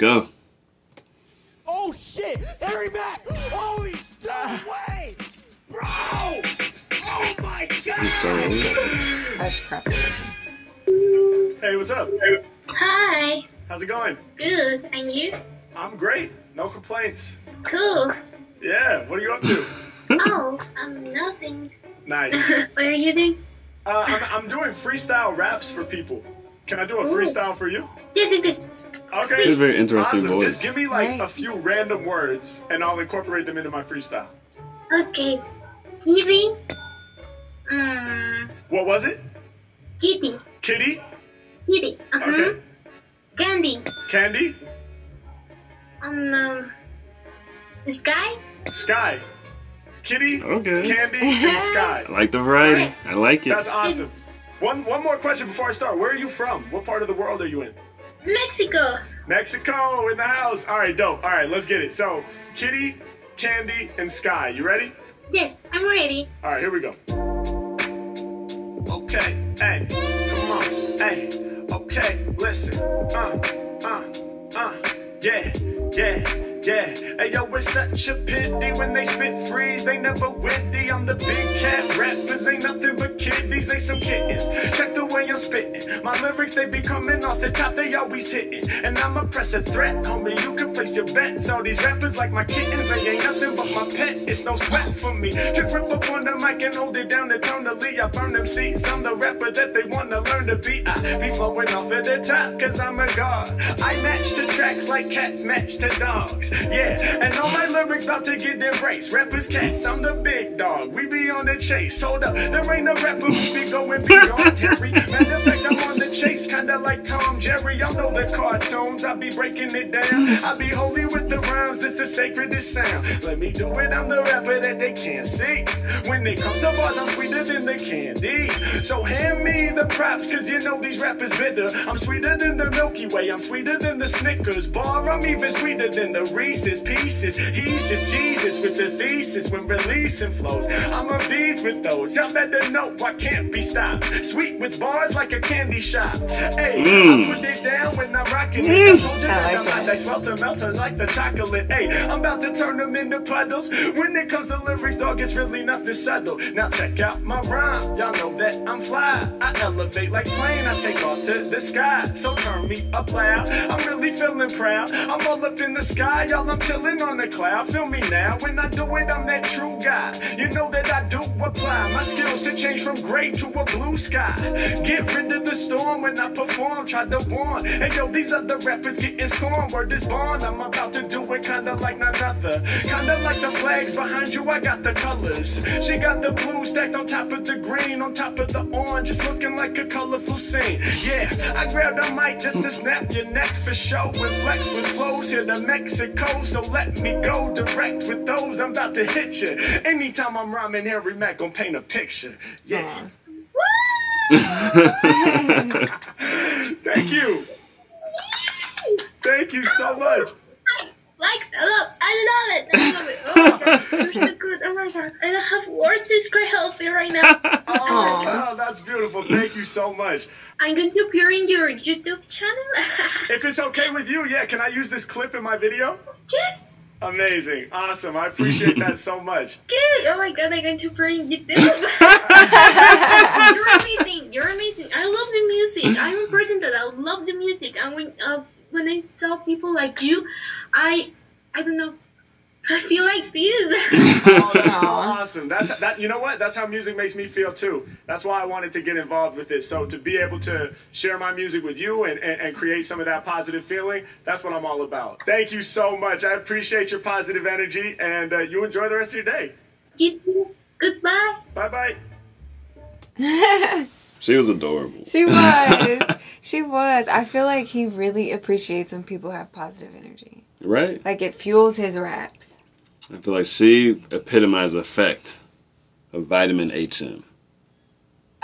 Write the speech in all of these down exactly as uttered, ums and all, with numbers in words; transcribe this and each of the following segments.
go. Oh shit! Harry Mack! Holy no way! Bro! Oh my god! You start over? I was crapping. Hey, what's up? Hey. Hi. How's it going? Good. And you? I'm great. No complaints. Cool. Yeah. What are you up to? Oh, I'm nothing. Nice. What are you doing? Uh, I'm, I'm doing freestyle raps for people. Can I do a Ooh. Freestyle for you? Yes, yes, yes. Okay. That's a very interesting awesome. Voice. Just give me like right. a few random words, and I'll incorporate them into my freestyle. Okay. Kitty. Um. What was it? Kitty. Kitty. Kitty. Uh-huh. Okay. Candy. Candy. Um. Uh, sky. Sky. Kitty. Okay. Candy. And Sky. I like the variety. Yes. I like it. That's awesome. One one more question before I start. Where are you from? What part of the world are you in? Mexico. Mexico in the house. All right, dope. All right, let's get it. So, Kitty, Candy, and Sky. You ready? Yes, I'm ready. All right, here we go. Okay, hey, come on, hey, okay, listen, uh, uh, uh, yeah, yeah, yeah. Hey, yo, it's such a pity when they spit freeze, they never witty. I'm the big cat rappers, ain't nothing but kiddies, they some kittens. Check the way I'm spitting, my lyrics, they be coming off the top, they always hitting. And I'm a presser threat, homie, you can place your bets. All these rappers like my kittens, they ain't nothing but my pet. It's no sweat for me. Trip rip up on the mic and hold it down eternally. I burn them seats, I'm the rapper that they wanna learn to be. I be flowing off at the top, cause I'm a god. I match the tracks like cats match the dogs. Yeah, and all my lyrics about to get embraced. Rappers cats, I'm the big dog. We be on the chase. Hold up, there ain't no rapper who be going beyond Harry. Matter of fact, I'm on the chase, kinda like Tom and Jerry. Y'all know the cartoons, I be breaking it down. I be holy with the rhymes, it's the sacredest sound. Let me do it, I'm the rapper that they can't see. When it comes to bars, I'm sweeter than the candy. So hand me the props, cause you know these rappers bitter. I'm sweeter than the Milky Way, I'm sweeter than the Snickers bar. I'm even sweeter than the Reese's Pieces. He's just Jesus with the thesis when releasing flows. I'm a beast with those, y'all better know I can't be stopped. Sweet with bars like a candy shop. Hey, mm. I put it down when I'm rocking mm. it. I told you I like that. They smelt and melted like the chocolate. Hey, I'm about to turn them into puddles. When it comes to lyrics, dog, it's really nothing subtle. Now check out my rhyme, y'all know that I'm fly. I elevate like plane, I take off to the sky. So turn me up loud, I'm really feeling proud. I'm all up in the sky, y'all, I'm chilling on the cloud. Feel me now, when I do it, I'm that true guy. You know that I do apply my skills to change from gray to a blue sky. Get rid of the storm when I perform, try to warn. Hey yo, these other rappers getting scorned, word is born. I'm about to do it kinda like none other. Kinda like the flags behind you, I got the colors. She got the blue stacked on top of the green, on top of the orange, it's looking like a colorful scene. Yeah, I grabbed a mic just to snap your neck for show. And flex with flows here to Mexico, so let me go direct with those. I'm about to hit you. Anytime I'm rhyming, Harry Mack gonna paint a picture. Yeah. Thank you. Thank you so much. Like, I love, I love it. I love it. Oh my god, you're so good. Oh my god, I don't have words to describe you right now. Oh, oh, that's beautiful. Thank you so much. I'm going to appear in your YouTube channel. If it's okay with you, yeah. Can I use this clip in my video? Yes. Amazing. Awesome. I appreciate that so much. Good. Oh my god, I'm going to appear in YouTube. You're amazing. You're amazing. I love the music. I'm a person that I love the music. And when, uh, when I saw people like you, I, I don't know, I feel like this. Oh, that's so awesome. That's that. You know what? That's how music makes me feel too. That's why I wanted to get involved with this. So to be able to share my music with you and, and, and create some of that positive feeling, that's what I'm all about. Thank you so much. I appreciate your positive energy, and uh, you enjoy the rest of your day. You too. Goodbye. Bye-bye. She was adorable. She was. She was. I feel like he really appreciates when people have positive energy. Right. Like it fuels his raps. I feel like she epitomized the effect of vitamin H M.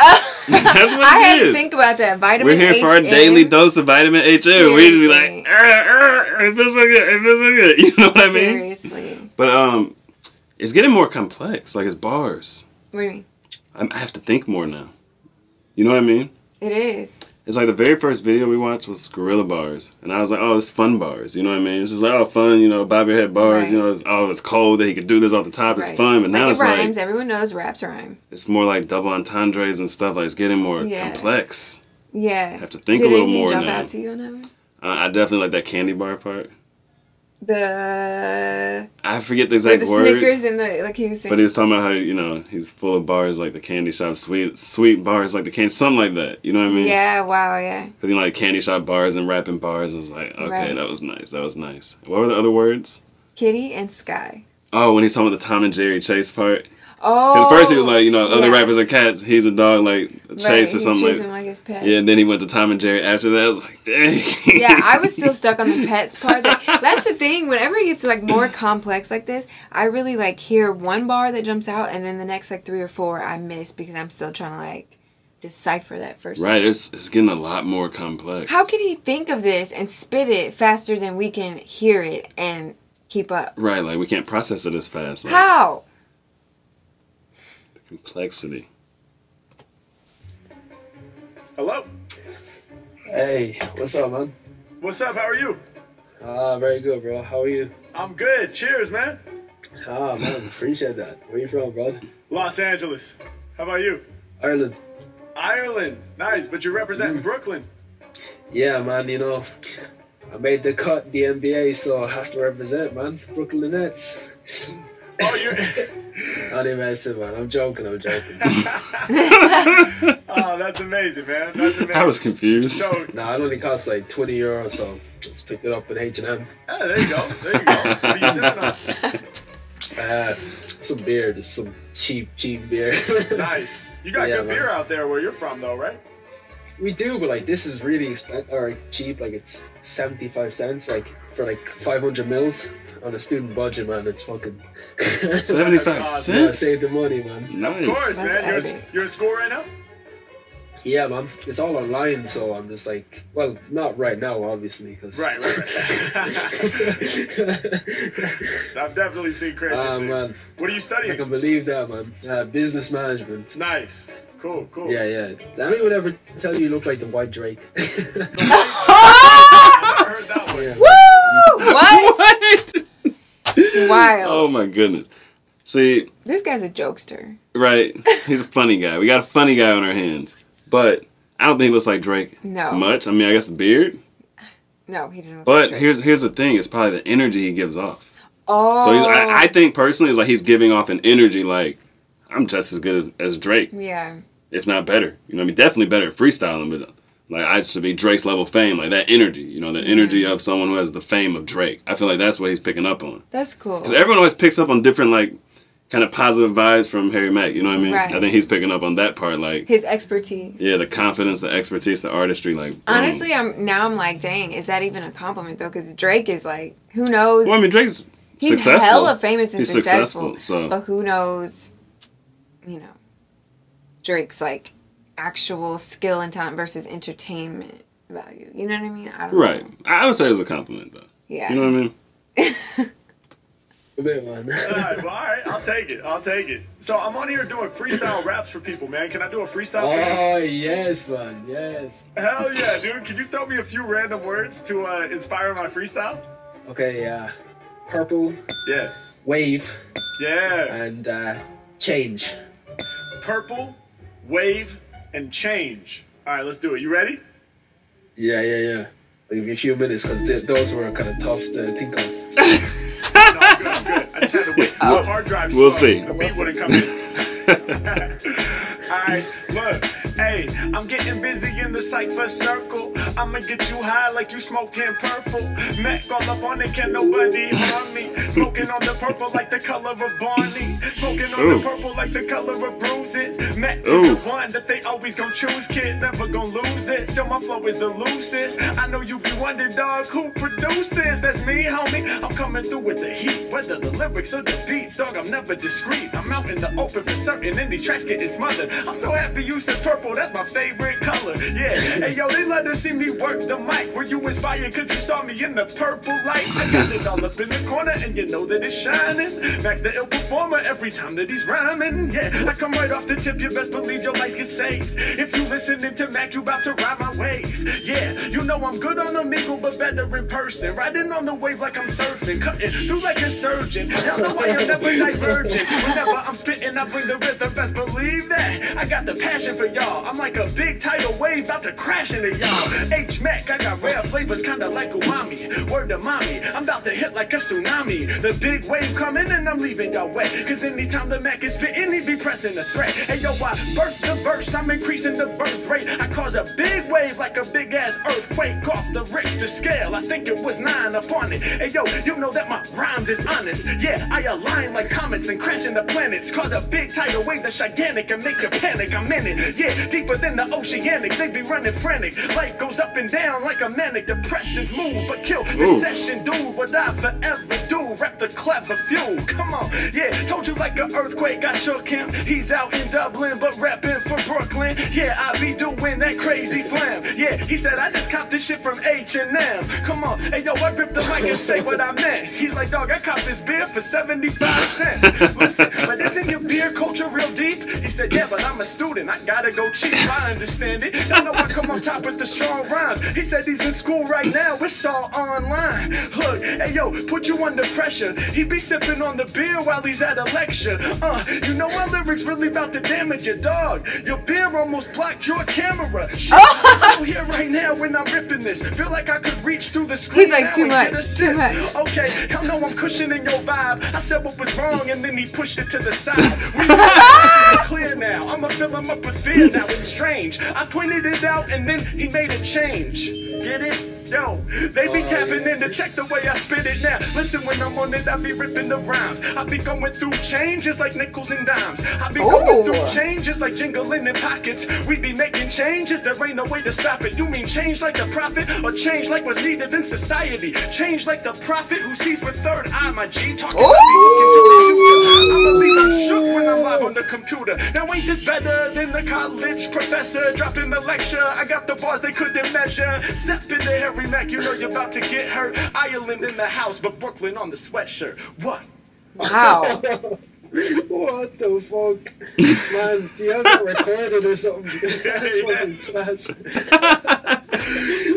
Oh. That's what I it had is. to think about that. Vitamin H M. We're here H M. for our daily dose of vitamin H M. We just be like, arr, arr, it feels so good. It feels so good. You know what I mean? Seriously. But um, it's getting more complex. Like it's bars. What do you mean? I have to think more now. You know what I mean? It is. It's like the very first video we watched was Guerilla Bars. And I was like, oh, it's fun bars. You know what I mean? It's just like, oh, fun, you know, bob your head bars. Right. You know, it's, oh, it's cold that he could do this off the top. Right. It's fun. But like now it it's rhymes. Like, everyone knows raps rhyme. It's more like double entendres and stuff. Like, it's getting more yeah. complex. Yeah. I have to think did a little it, more now. Did it jump out to you on that one? Uh, I definitely like that candy bar part. The... I forget the exact the words. The Snickers and the... Like he was saying. But he was talking about how, you know, he's full of bars like the Candy Shop. Sweet sweet bars like the candy... Something like that. You know what I mean? Yeah, wow, yeah. Because, you know, like Candy Shop bars and rapping bars. I was like, okay, right. that was nice. That was nice. What were the other words? Kitty and Sky. Oh, when he's talking about the Tom and Jerry chase part. Oh. At first he was like, you know, other yeah. rappers are cats. He's a dog, like, chase right, or something like that. Like his pet. Yeah, and then he went to Tom and Jerry after that. I was like, dang. Yeah, I was still stuck on the pets part. Like, that's the thing. Whenever it gets, like, more complex like this, I really, like, hear one bar that jumps out, and then the next, like, three or four I miss because I'm still trying to, like, decipher that first right, one. It's, it's getting a lot more complex. How could he think of this and spit it faster than we can hear it and keep up? Right, like, we can't process it as fast. Like, how? Complexity. Hello. Hey, what's up, man? What's up? How are you? Ah, uh, very good, bro. How are you? I'm good. Cheers, man. Ah, man, appreciate that. Where you from, bro? Los Angeles. How about you? Ireland. Ireland. Nice, but you're representing mm. Brooklyn. Yeah, man. You know, I made the cut, the N B A, so I have to represent, man. Brooklyn Nets. Oh, you're... I'm even messing, man. I'm joking, I'm joking. Oh, that's amazing, man. That's amazing. I was confused. So, nah, it only costs like twenty euro, so just picked it up at H and M. Oh, there you go. There you go. What are you sipping on? Uh, some beer. Just some cheap, cheap beer. Nice. You got yeah, good man. beer out there where you're from, though, right? We do, but like this is really expensive, or cheap. Like it's seventy-five cents, like for like five hundred mils. On a student budget, man, it's fucking seventy-five cents. Yeah, save the money, man. Nice. Of course, man. You're, you're in school right now? Yeah, man. It's all online, so I'm just like, well, not right now, obviously, cause right, right, right. I've definitely seen crazy uh, things. Man, what are you studying? I can believe that, man. Uh, business management. Nice. Cool, cool. Yeah, yeah. I mean, whatever. Tell you, you look like the white Drake. I never heard that one. Yeah. Woo! What? What? Wild. Oh my goodness. See, this guy's a jokester. Right. He's a funny guy. We got a funny guy on our hands. But I don't think he looks like Drake no. much. I mean, I guess the beard. No, he doesn't look but like Drake. here's here's the thing, it's probably the energy he gives off. Oh. So he's, I, I think personally it's like he's giving off an energy like I'm just as good as Drake. Yeah. If not better. You know what I mean? Definitely better at freestyling, but like, I should be Drake's level of fame, like that energy, you know, the energy mm-hmm. of someone who has the fame of Drake. I feel like that's what he's picking up on. That's cool. Because everyone always picks up on different, like, kind of positive vibes from Harry Mack, you know what I mean? Right. I think he's picking up on that part, like... His expertise. Yeah, the confidence, the expertise, the artistry, like... Boom. Honestly, I'm now I'm like, dang, is that even a compliment, though? Because Drake is like, who knows? Well, I mean, Drake's he's successful. He's hella famous and he's successful. He's successful, so... But who knows, you know, Drake's, like... actual skill and talent versus entertainment value. You know what I mean? I don't right. know. I would say it's a compliment, though. Yeah. You know what I mean? A bit, man. All right, well, all right. I'll take it. I'll take it. So I'm on here doing freestyle raps for people, man. Can I do a freestyle? Oh, for you? Yes, man. Yes. Hell yeah, dude. Can you throw me a few random words to uh, inspire my freestyle? Okay, uh, purple. Yeah. Wave. Yeah. And uh, change. Purple, wave, and change. All right, let's do it. You ready? Yeah, yeah, yeah. I'll give you a few minutes because those were kind of tough to think of. No, I'm good, I'm good. I just had to wait. Oh, hard drive we'll slow. see. The beat wouldn't come in. Alright, look, hey, I'm getting busy in the cypher circle. I'ma get you high like you smoked in purple. Mac all up on it, can't nobody harm me. Smoking on the purple like the color of Barney. Smoking on Ooh. the purple like the color of bruises. Mac is Ooh. the one that they always gon' choose, kid. Never gon' lose this. Yo, my flow is the loosest. I know you be wondering, dog, who produced this? That's me, homie. I'm coming through with the heat. Whether the lyrics or the beats, dog, I'm never discreet. I'm out in the open for certain, and these tracks getting smothered. I'm so happy you said purple, that's my favorite color. Yeah, hey yo, they love to see me work the mic. Were you inspired cause you saw me in the purple light? I got it all up in the corner and you know that it's shining. Max the ill performer every time that he's rhyming. Yeah, I come right off the tip, you best believe your life gets saved. If you listening to Mac, you about to ride my wave. Yeah, you know I'm good on a mingle, but better in person. Riding on the wave like I'm surfing, cutting through like a surgeon. Y'all know I am never divergent. Whenever I'm spitting, I bring the rhythm, best believe that. I got the passion for y'all. I'm like a big tidal wave about to crash into y'all. H Mac, I got rare flavors, kinda like umami. Word to mommy, I'm about to hit like a tsunami. The big wave coming and I'm leaving y'all wet. Cause anytime the Mac is spitting, he be pressing a threat. Hey yo, I birth the verse, I'm increasing the birth rate. I cause a big wave like a big ass earthquake off the Richter scale. I think it was nine upon it. Hey yo, you know that my rhymes is honest. Yeah, I align like comets and crashing the planets. Cause a big tidal wave that's gigantic and make you panic. I'm in it. Yeah, deeper than the oceanic. They be running frantic. Life goes up and down like a manic. Depression's mood, but kill the session, dude. What I forever do. Rep the clever fuel. Come on. Yeah, told you like an earthquake. I shook him. He's out in Dublin, but rapping for Brooklyn. Yeah, I be doing that crazy flam. Yeah, he said I just copped this shit from H and M. Come on, hey yo, I ripped the mic and say what I meant. He's like, dog, I copped this beer for seventy-five cents. Listen, but isn't your beer culture real deep? He said, yeah, but I'm a student, I gotta go cheap. I understand it. I know I come on top with the strong rhymes. He said he's in school right now, it's all online. Look, hey yo, put you under pressure. He be sipping on the beer while he's at a lecture. Uh, you know my lyrics really about to damage your dog. Your beer almost blocked your camera. Shit, I'm still here right now when I'm ripping this. Feel like I could reach through the screen. He's like, too much, too much. Okay, I know I'm cushioning your vibe. I said what was wrong and then he pushed it to the side. We are clear now. I'ma fill him up with fear now. It's strange. I pointed it out and then he made a change. Get it? Yo, they be tapping in to check the way I spit it now. Listen, when I'm on it, I be ripping the rhymes. I be going through changes like nickels and dimes. I be going through changes like jingling in pockets. We be making changes, there ain't no way to stop it. You mean change like the prophet, or change like what's needed in society? Change like the prophet who sees with third eye, my G. Talking about me looking to the future. I'ma leave them shook when I'm live on the computer. Now ain't this better than the college professor dropping the lecture? I got the bars they couldn't measure. Step in the hair. Harry Mack, you know you're about to get hurt. Ireland in the house, but Brooklyn on the sweatshirt. What? Wow. What the fuck? Man, he hasn't recorded or something. That's fucking classic.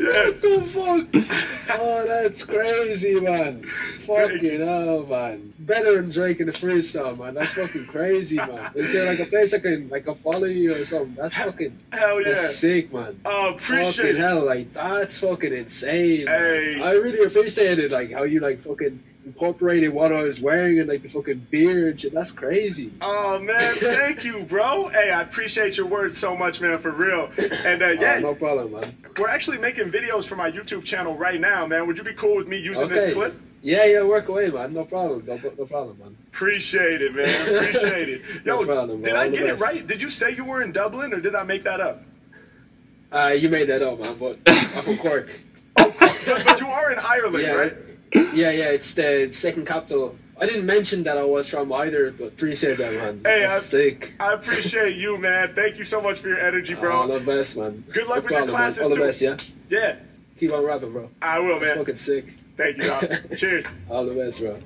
What the fuck? Oh, that's crazy, man. Fucking hell, man. Better than Drake in the freestyle, man. That's fucking crazy, man. Is there like a place I can like follow you or something? That's fucking hell yeah. That's sick, man. Oh, appreciate fucking it. Hell, like that's fucking insane. Hey. Man. I really appreciated like how you like fucking incorporated what I was wearing and like the fucking beer and shit. That's crazy. Oh man, thank you, bro. Hey, I appreciate your words so much, man, for real. And uh, yeah, oh, no problem, man. We're actually making videos for my YouTube channel right now, man. Would you be cool with me using okay. this clip? Yeah, yeah, work away, man. No problem. No, no problem, man. Appreciate it, man. Appreciate it. Yo, no problem, did I get it right? Did you say you were in Dublin, or did I make that up? Uh, you made that up, man. But I'm from Cork. Oh, but, but you are in Ireland, yeah, right? Yeah, yeah, it's the second capital. I didn't mention that I was from either, but appreciate that, man. Hey, I, I appreciate you, man. Thank you so much for your energy, bro. All uh, the best, man. Good luck no with problem, your classes, man. All too. The best, yeah? Yeah. Keep on rapping, bro. I will, man. It's fucking sick. Thank you, dog. Cheers. All the best, bro.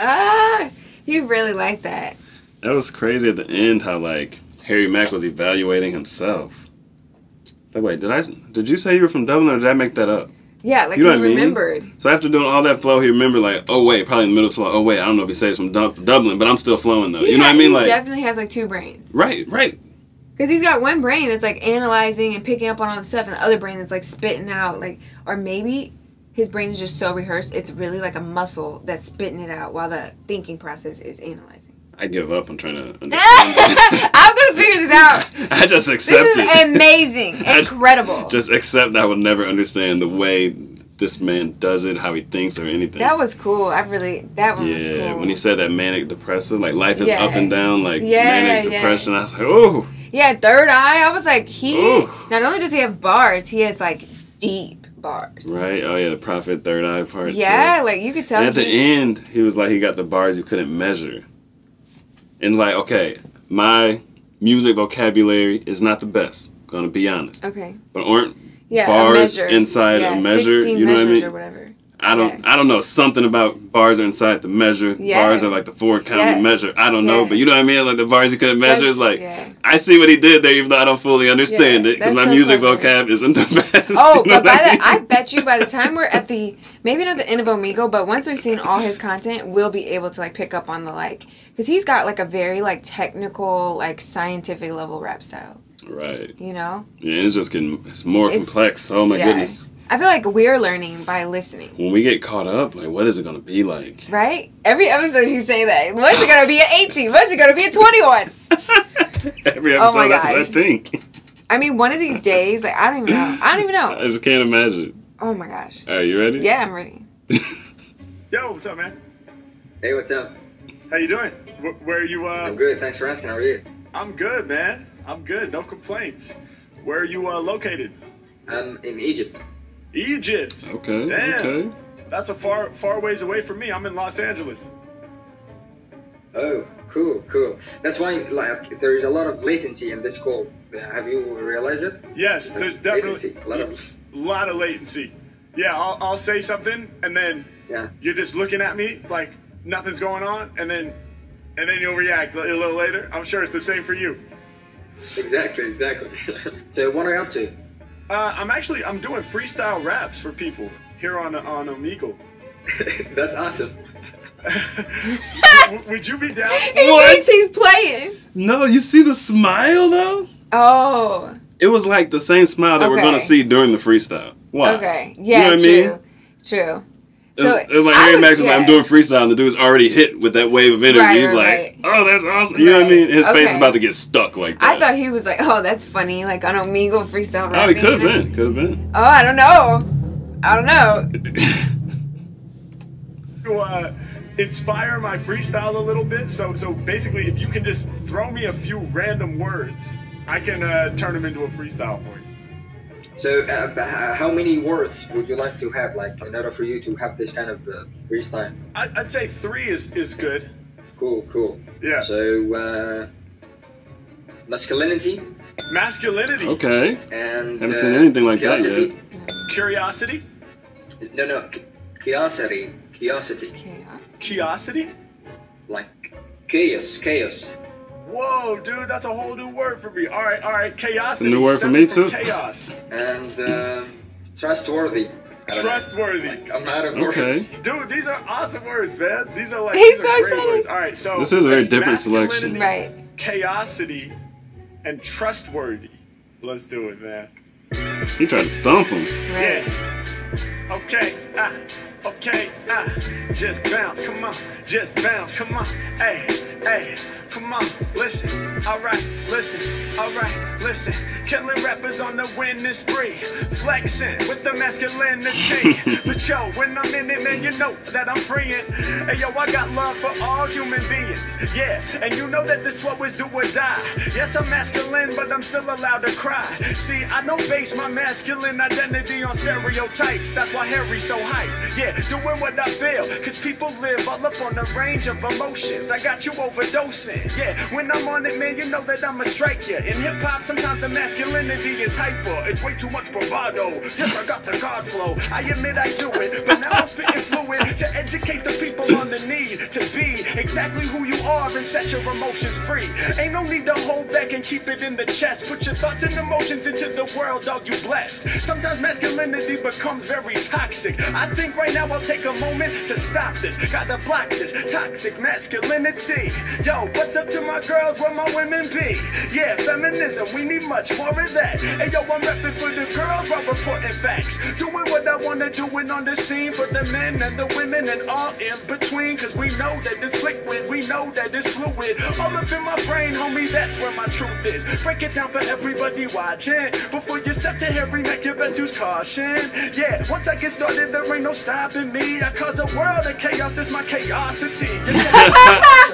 Ah, he really liked that. That was crazy at the end how, like, Harry Mack was evaluating himself. Like, wait, did I, did you say you were from Dublin, or did I make that up? Yeah, like you know he remembered. I mean? So after doing all that flow, he remembered like, oh wait, probably in the middle of the flow, oh wait, I don't know if he says from du Dublin, but I'm still flowing though. He you know had, what I mean? He like, definitely has like two brains. Right, right. Because he's got one brain that's like analyzing and picking up on all the stuff, and the other brain that's like spitting out like, or maybe his brain is just so rehearsed, it's really like a muscle that's spitting it out while the thinking process is analyzing. I give up on trying to understand. I'm going to figure this out. I just accept it. This is it. Amazing. Incredible. Just accept that I would never understand the way this man does it, how he thinks or anything. That was cool. I really, that one yeah, was cool. Yeah, when he said that manic depressive, like life is yeah. up and down, like yeah, manic depression, yeah. I was like, oh. Yeah, third eye, I was like, he, ooh. Not only does he have bars, he has like deep bars. Right? Oh yeah, the prophet third eye part. Yeah, too. Like you could tell. And at the end, he was like, he got the bars you couldn't measure. And like, okay, my music vocabulary is not the best. Gonna be honest. Okay. But aren't yeah, bars a inside yeah, a measure? You know what I mean? Or whatever. I don't. Yeah. I don't know something about bars are inside the measure. Yeah. Bars are like the four count yeah. measure. I don't yeah. know, but you know what I mean. Like the bars he couldn't measure is like. Yeah. I see what he did there, even though I don't fully understand yeah, it because my so music funny. vocab isn't the best. Oh, you know but by I, mean? the, I bet you by the time we're at the maybe not the end of Omegle, but once we've seen all his content, we'll be able to like pick up on the like because he's got like a very like technical like scientific level rap style. Right. You know. Yeah, it's just getting it's more it's, complex. Oh my yeah. goodness. I feel like we're learning by listening. When we get caught up, like, what is it going to be like? Right? Every episode you say that. What's it going to be at eighteen? What's it going to be at twenty-one? Every episode, oh that's what I think. I mean, one of these days, like, I don't even know. I don't even know. I just can't imagine. Oh, my gosh. All right, you ready? Yeah, I'm ready. Yo, what's up, man? Hey, what's up? How you doing? Where, where are you? Uh... I'm good. Thanks for asking. How are you? I'm good, man. I'm good. No complaints. Where are you uh, located? I'm in Egypt. Egypt. Okay. Damn. Okay. That's a far, far ways away from me. I'm in Los Angeles. Oh, cool, cool. That's why, like, there is a lot of latency in this call. Have you realized it? Yes, like, there's definitely latency. a lot of, lot of latency. Yeah, I'll, I'll say something, and then yeah. you're just looking at me like nothing's going on, and then, and then you'll react a little later. I'm sure it's the same for you. Exactly, exactly. So, what are you up to? Uh, I'm actually I'm doing freestyle raps for people here on on Omegle. That's awesome. Would you be down? He what? thinks he's playing. No, you see the smile though. Oh. It was like the same smile that okay. we're gonna see during the freestyle. Why? Okay. Yeah. You know what true. I mean? True. It's so it like Harry Mack was like, I'm doing freestyle, and the dude's already hit with that wave of energy. Right, he's right, like, oh, that's awesome. You right. know what I mean? His okay. face is about to get stuck like that. I thought he was like, oh, that's funny, like on Omegle freestyle rapping. Oh, he could have been. Could have been. Oh, I don't know. I don't know. To uh, inspire my freestyle a little bit. So, so basically, if you can just throw me a few random words, I can uh, turn them into a freestyle for you. So, uh, how many words would you like to have, like, in order for you to have this kind of uh, freestyle? I'd, I'd say three is, is good. Cool, cool. Yeah. So, uh, masculinity. Masculinity. Okay. And haven't uh, seen anything like curiosity. that yet. Curiosity? No, no. Curiosity. Curiosity. Curiosity? Like, chaos, chaos. Whoa, dude, that's a whole new word for me. All right, all right, chaos. It's a new word for me too. Chaos and uh, trustworthy. Trustworthy. Like, I'm out of words. Okay. Dude, these are awesome words, man. These are like He's these so are great excited. words. All right, so this is a very different selection. Right. Chaosity and trustworthy. Let's do it, man. He tried to stomp him. Right. Yeah. Okay. Ah. Okay. Ah. Just bounce. Come on. Just bounce. Come on. Hey. Hey. Come on, listen, alright, listen, alright, listen. Killing rappers on the winning spree. Flexing with the masculinity. But yo, when I'm in it, man, you know that I'm freeing. And yo, I got love for all human beings. Yeah, and you know that this flow is do or die. Yes, I'm masculine, but I'm still allowed to cry. See, I don't base my masculine identity on stereotypes. That's why Harry's so hype. Yeah, doing what I feel. Cause people live all up on the range of emotions. I got you overdosing. Yeah, when I'm on it, man, you know that I'm a striker. In hip-hop, sometimes the masculinity is hyper. It's way too much bravado. Yes, I got the God flow. I admit I do it. But now I'm spitting fluid to educate the people on the need to be exactly who you are and set your emotions free. Ain't no need to hold back and keep it in the chest. Put your thoughts and emotions into the world, dog, you blessed. Sometimes masculinity becomes very toxic. I think right now I'll take a moment to stop this. Gotta block this toxic masculinity. Yo, what's up to my girls, where my women be? Yeah, feminism, we need much more of that. Hey yo, I'm repping for the girls while reporting facts. Doing what I wanna do and on the scene for the men and the women and all in between. Cause we know that it's liquid, we know that it's fluid. All up in my brain, homie, that's where my truth is. Break it down for everybody watching. Before you step to Harry Mack, your best use caution. Yeah, once I get started, there ain't no stopping me. I cause a world of chaos, that's my chaosity. You know,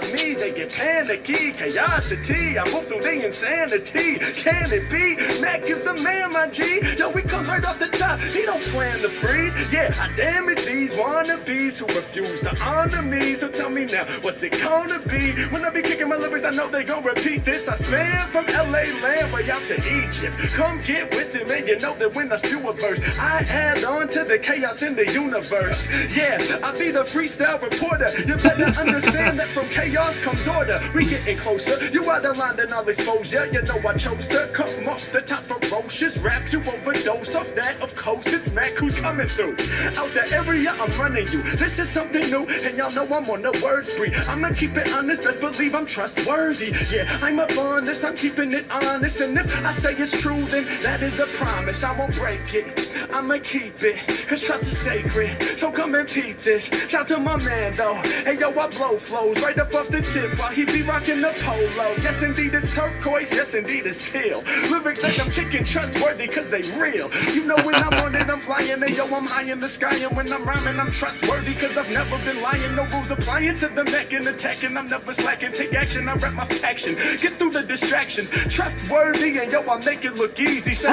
to me, they get panned. panicky, chaosity. I move through the insanity. Can it be? Mac is the man, my G. Yo, he comes right off the top. He don't plan to freeze. Yeah, I damage these wannabes who refuse to honor me. So tell me now, what's it gonna be? When I be kicking my lyrics, I know they gon' repeat this. I span from L A land way out to Egypt. Come get with it, man. You know that when I spew a verse, I add on to the chaos in the universe. Yeah, I be the freestyle reporter. You better understand that from chaos comes order. We getting closer. You out of line, then I'll expose ya. You know I chose to come off the top ferocious. Rap you overdose off that, of course. It's Mac who's coming through. Out the area, I'm running you. This is something new, and y'all know I'm on the word spree. I'ma keep it honest, best believe I'm trustworthy. Yeah, I'm up on this, I'm keeping it honest. And if I say it's true, then that is a promise. I won't break it, I'ma keep it, cause trust is sacred. So come and peep this. Shout to my man though. Hey yo, I blow flows right up off the tip while he be rocking the polo. Yes indeed it's turquoise, yes indeed it's teal. Lyrics like I'm kicking trustworthy cause they real. You know when I'm on it I'm flying. Hey yo, I'm high in the sky. And when I'm rhyming I'm trustworthy cause I've never been lying. No rules applying to the neck and attacking. I'm never slacking, take action, I rep my faction. Get through the distractions, trustworthy. And yo, I make it look easy. So,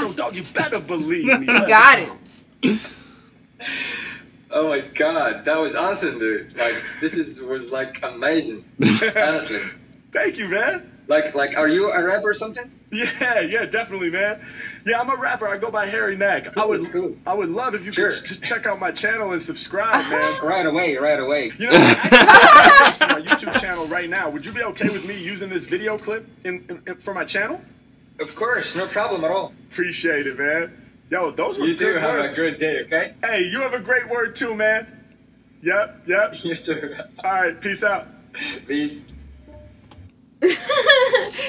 so dog, you better believe me. Got it. Oh my god, that was awesome, dude. Like this is was like amazing. Honestly. Thank you, man. Like like are you a rapper or something? Yeah, yeah, definitely, man. Yeah, I'm a rapper. I go by Harry Mack. Cool, I would cool. I would love if you sure. could ch check out my channel and subscribe, man. Right away, right away. You know, I can my YouTube channel right now. Would you be okay with me using this video clip in, in, in for my channel? Of course, no problem at all. Appreciate it, man. Yo, those were good words. You do have a good day, okay? Hey, you have a great word too, man. Yep, yep. You too. All right, peace out. Peace.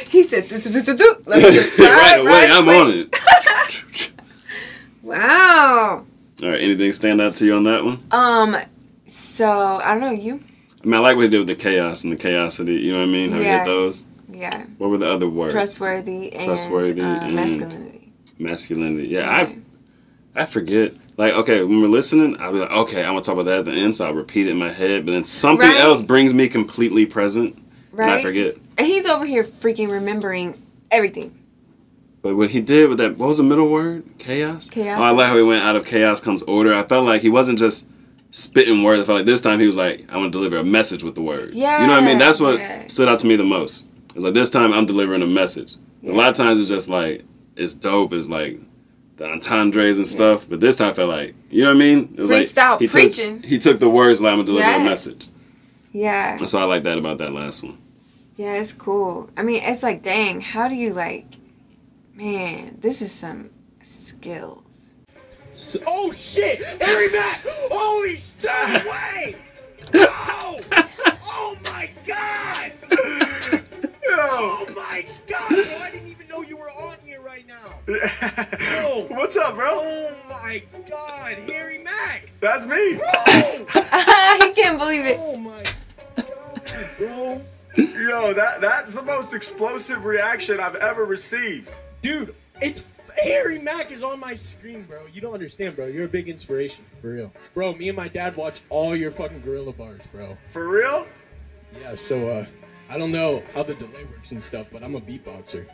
He said, do, do, do, do. Let me subscribe. Right away, right I'm quick. On it. Wow. All right, anything stand out to you on that one? Um, so, I don't know, you? I mean, I like what he did with the chaos and the chaosity, you know what I mean? How yeah. he hit those. Yeah. What were the other words? Trustworthy and, Trustworthy uh, and masculinity. Masculinity, yeah, I I forget. Like, okay, when we're listening, I'll be like, okay, I'm gonna talk about that at the end, so I'll repeat it in my head, but then something right. else brings me completely present, right. and I forget. And he's over here freaking remembering everything. But what he did with that, what was the middle word? Chaos? Chaos. Oh, I like how he went out of chaos comes order. I felt like he wasn't just spitting words. I felt like this time he was like, I'm gonna deliver a message with the words. Yeah. You know what I mean? That's what yeah. stood out to me the most. It's like, this time I'm delivering a message. Yeah. A lot of times it's just like, it's dope, it's like the entendres and stuff, yeah. but this time I felt like, you know what I mean? It was Freaked like out, he preaching. Took, he took the words like I'm gonna deliver yeah. a message. Yeah. And so I like that about that last one. Yeah, it's cool. I mean, it's like, dang, how do you like, man, this is some skills. Oh shit, Harry Mack! Holy shit, no way! Oh! Oh my god! Oh my god, no, I didn't even know you were on here right now. Yo, what's up, bro? Oh my god, Harry Mack. That's me. Bro. I can't believe it. Oh my god, bro. Yo, that that's the most explosive reaction I've ever received. Dude, it's Harry Mack is on my screen, bro. You don't understand, bro. You're a big inspiration, for real. Bro, me and my dad watch all your fucking Guerilla Bars, bro. For real? Yeah, so uh I don't know how the delay works and stuff, but I'm a beatboxer.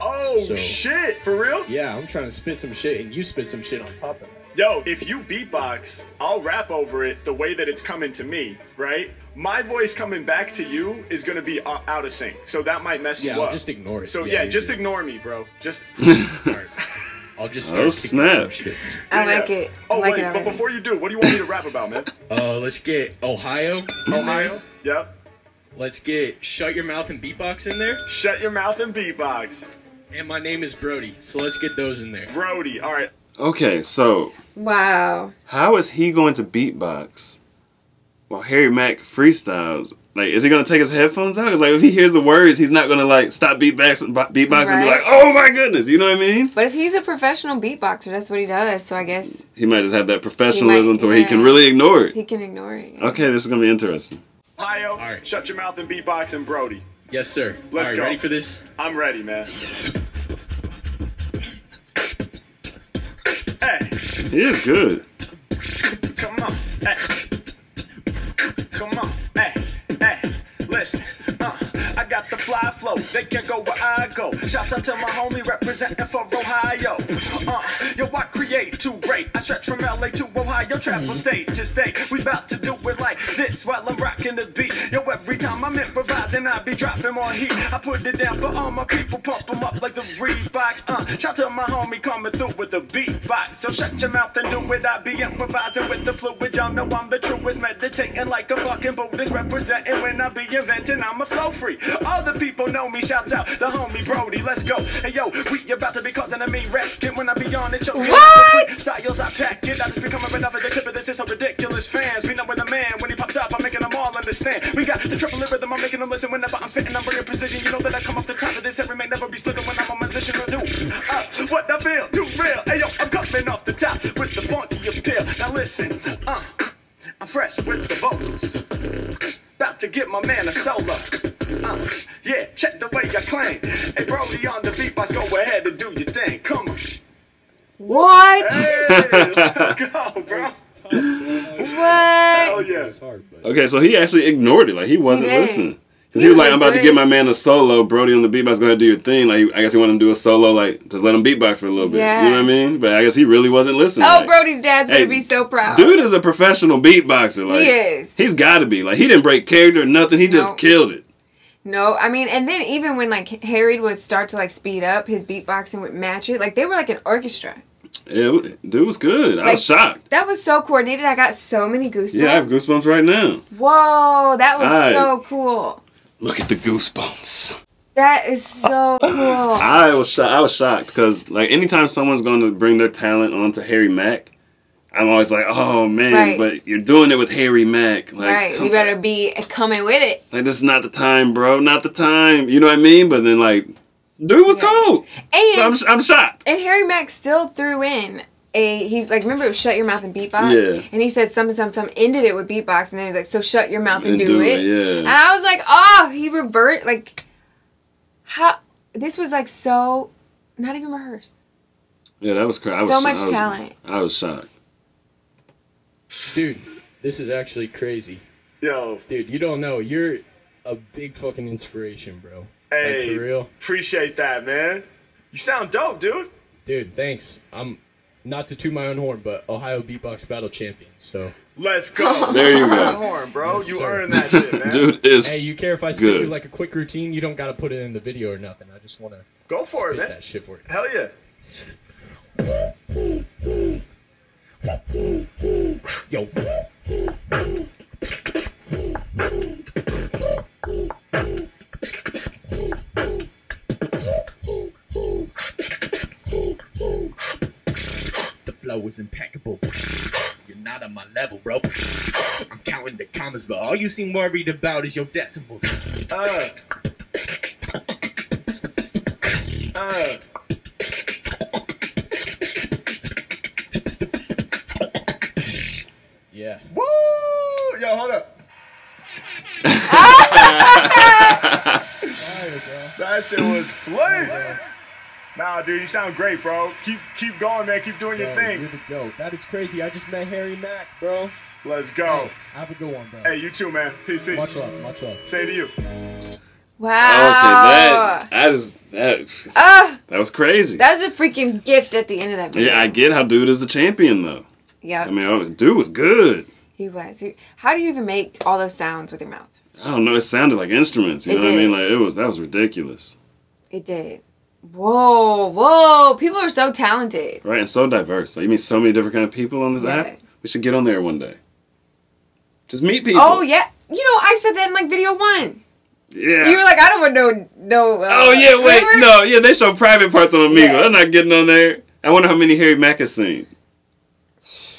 Oh, so, shit. For real? Yeah, I'm trying to spit some shit, and you spit some shit on top of it. Yo, if you beatbox, I'll rap over it the way that it's coming to me, right? My voice coming back to you is going to be out of sync, so that might mess yeah, you I'll up. Yeah, just ignore it. So, yeah, yeah just do. Ignore me, bro. Just... I'll just start oh, snap. Some shit. I yeah. like it. I oh, like wait, it but before you do, what do you want me to rap about, man? Uh, let's get Ohio. Ohio? Yep. Let's get Shut Your Mouth and Beatbox in there. Shut Your Mouth and Beatbox. And My Name is Brody, so let's get those in there. Brody, all right. Okay, so. Wow. How is he going to beatbox while Harry Mack freestyles? Like, is he going to take his headphones out? Because, like, if he hears the words, he's not going to, like, stop beatbox, beatboxing right. and be like, oh, my goodness, you know what I mean? But if he's a professional beatboxer, that's what he does, so I guess. He might just have that professionalism to where yeah. he can really ignore it. He can ignore it. Yeah. Okay, this is going to be interesting. Ohio, right. Shut Your Mouth and Beatbox and Brody. Yes, sir. Let's right, go. Ready for this? I'm ready, man. Hey. He is good. Come on. Hey. Come on. Hey. Hey. Listen. I got the fly flow. They can't go where I go. Shout out to my homie representing for Ohio. Uh, yo, I create too great. I stretch from L A to Ohio, travel state to state. We bout to do it like this while I'm rocking the beat. Yo, every time I'm improvising, I be dropping more heat. I put it down for all my people, pump them up like the Reeboks. Uh, shout out to my homie coming through with the beatbox. So shut your mouth and do it. I be improvising with the fluid. Y'all know I'm the truest, meditating like a fucking Buddhist, representing when I be inventing. I'm a flow free. All the people know me. Shouts out the homie Brody. Let's go. Hey yo, we about to be causing a mean wrecking when I be on it. What? Styles I pack it. I just become a enough of the clip of this. It's so ridiculous. Fans be knowing the man when he pops up. I'm making them all understand. We got the triple rhythm. I'm making them listen whenever I'm spitting. I'm bringing precision. You know that I come off the top of this. Every man never be slipping when I'm a musician or do. Uh, what I feel too real. Hey yo, I'm coming off the top with the funky appeal. Now listen. Uh, I'm fresh with the vocals. About to get my man a solo. Uh, yeah, check the way I claim. Hey, Brody on the beatbox, go ahead and do your thing. Come on. What? Hey, let's go, bro. Tough, what? Hell yeah. Hard, okay, so he actually ignored it. Like, he wasn't Dang. listening. Because he, he was like, I'm about to get my man a solo. Brody on the beatbox, go ahead and do your thing. Like, I guess he wanted him to do a solo, like, just let him beatbox for a little bit. Yeah. You know what I mean? But I guess he really wasn't listening. Oh, like, Brody's dad's hey, going to be so proud. Dude is a professional beatboxer. Like, he is. He's got to be. Like, he didn't break character or nothing. He no. just killed it. No, I mean, and then even when, like, Harry would start to, like, speed up, his beatboxing would match it. Like, they were like an orchestra. Yeah, dude was good. Like, I was shocked. That was so coordinated. I got so many goosebumps. Yeah, I have goosebumps right now. Whoa, that was I, so cool. Look at the goosebumps. That is so cool. I was shocked. I was shocked because, like, anytime someone's going to bring their talent onto Harry Mack, I'm always like, oh man, right. but you're doing it with Harry Mack. Like, right, you better be coming with it. Like, this is not the time, bro. Not the time. You know what I mean? But then, like, dude was yeah. cold. And so I'm, I'm shocked. And Harry Mack still threw in a, he's like, remember it was shut your mouth and beatbox? Yeah. And he said something, something, something, ended it with beatbox. And then he was like, so shut your mouth and, and do, do it. it. Yeah. And I was like, oh, he revert, like, how, this was like so, not even rehearsed. Yeah, that was crazy. So much talent. I was, I was shocked. Dude, this is actually crazy. Yo. Dude, you don't know. You're a big fucking inspiration, bro. Hey, like, for real. Appreciate that, man. You sound dope, dude. Dude, thanks. I'm not to toot my own horn, but Ohio Beatbox Battle Champion, so. Let's go. There you go. Horn, bro. Yes, you sir. earned that shit, man. Dude is Hey, you care if I spit you like a quick routine? You don't got to put it in the video or nothing. I just want to go for it, man. That shit for you. Hell yeah. Yo. The flow is impeccable. You're not on my level, bro. I'm counting the commas, but all you seem worried about is your decimals. Uh. Uh. Yeah. Woo! Yo, hold up. That shit was flair. Oh, nah, dude, you sound great, bro. Keep keep going, man. Keep doing bro, your thing. Here we go. That is crazy. I just met Harry Mack, bro. Let's go. Hey, have a good one, bro. Hey, you too, man. Peace, peace. Much love, much love. Same to you. Wow. Okay, that that is that. Uh, that was crazy. That was a freaking gift at the end of that video. Yeah, I get how dude is the champion though. Yeah. I mean, dude was good. He was. He, how do you even make all those sounds with your mouth? I don't know. It sounded like instruments. You it know did. what I mean? Like, it was, that was ridiculous. It did. Whoa, whoa. People are so talented. Right, and so diverse. Like, you meet so many different kind of people on this yeah. app. We should get on there one day. Just meet people. Oh, yeah. You know, I said that in, like, video one. Yeah. You were like, I don't want no... no uh, oh, yeah, wait. Remember? No, yeah, they show private parts on Amigo. Yeah. I'm not getting on there. I wonder how many Harry Mack has seen.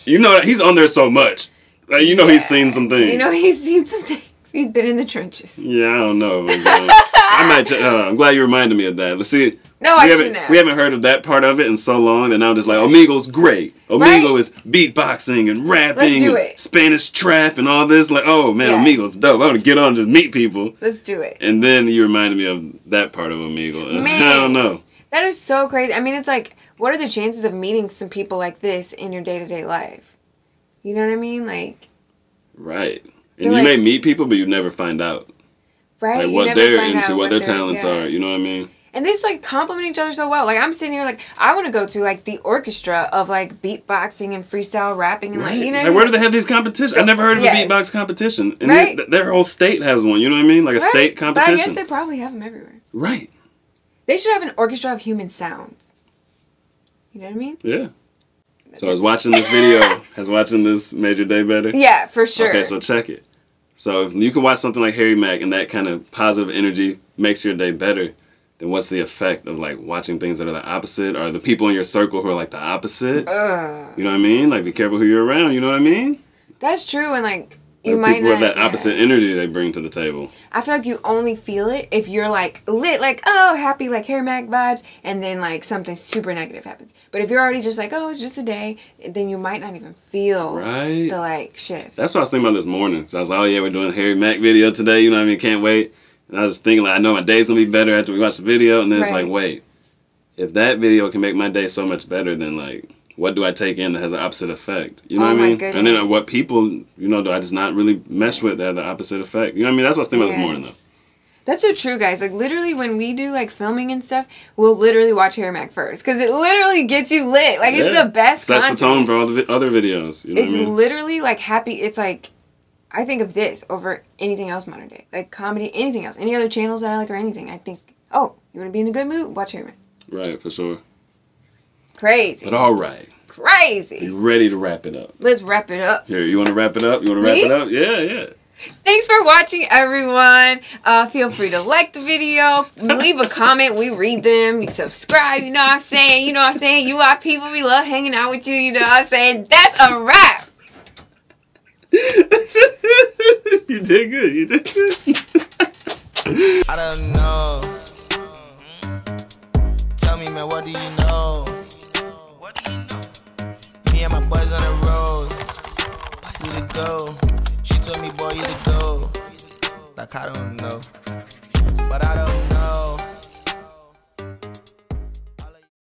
You know, he's on there so much. Like, you know yeah. he's seen some things. You know he's seen some things. He's been in the trenches. Yeah, I don't know. I might, uh, I'm glad you reminded me of that. Let's see. No, we I should know. We haven't heard of that part of it in so long, and I'm just like, Omego's great. Omego right? is beatboxing and rapping, and Spanish trap and all this. Like, oh, man, yeah. Omego's dope. I want to get on and just meet people. Let's do it. And then you reminded me of that part of Omego. Man, I don't know. That is so crazy. I mean, it's like... what are the chances of meeting some people like this in your day-to-day life? You know what I mean? Like, right. And you like, may meet people, but you never find out. right? Like you what they're into, what, what their talents yeah. are. You know what I mean? And they just like compliment each other so well. Like I'm sitting here like I want to go to like the orchestra of like beatboxing and freestyle rapping and right. like you know. Like, I mean? Where do they have these competitions? I never heard of yes. a beatbox competition. And right? they, their whole state has one. You know what I mean? Like a right. state competition. But I guess they probably have them everywhere. Right. They should have an orchestra of human sounds. You know what I mean? Yeah. So I was watching this video. I was watching this Made Your Day Better. Yeah, for sure. Okay, so check it. So if you can watch something like Harry Mack and that kind of positive energy makes your day better, then what's the effect of like watching things that are the opposite or the people in your circle who are like the opposite? Ugh. You know what I mean? Like be careful who you're around, you know what I mean? That's true, and like you might people not, with that yeah. opposite energy they bring to the table. I feel like you only feel it if you're like lit, like oh happy, like Harry Mack vibes, and then like something super negative happens. But if you're already just like oh it's just a day, then you might not even feel right. the like shift. That's what I was thinking about this morning. So I was like oh yeah we're doing a Harry Mack video today, you know what I mean? Can't wait. And I was thinking like I know my day's gonna be better after we watch the video, and then right. it's like wait, if that video can make my day so much better, then like. What do I take in that has the opposite effect? You know oh what I mean? Goodness. And then what people, you know, do I just not really mesh with that have the opposite effect? You know what I mean? That's what I was thinking yeah. about this morning, though. That's so true, guys. Like, literally, when we do, like, filming and stuff, we'll literally watch Harry Mack first. Because it literally gets you lit. Like, yeah. it's the best so that's content. The tone for all the vi other videos. You know it's what I mean? Literally, like, happy. It's like, I think of this over anything else modern day. Like, comedy, anything else. Any other channels that I like or anything. I think, oh, you want to be in a good mood? Watch Harry Mack. Right, for sure. Crazy. But all right. Crazy. You ready to wrap it up? Let's wrap it up. Here, you want to wrap it up? You want to wrap it up? Yeah, yeah. Thanks for watching, everyone. Uh, feel free to like the video. Leave a comment. We read them. You subscribe. You know what I'm saying? You know what I'm saying? You are people. We love hanging out with you. You know what I'm saying? That's a wrap. You did good. You did good. I don't know. Tell me, man, what do you know? Me and my boys on the road, who to go? She told me, boy, you to go. Like I don't know, but I don't know.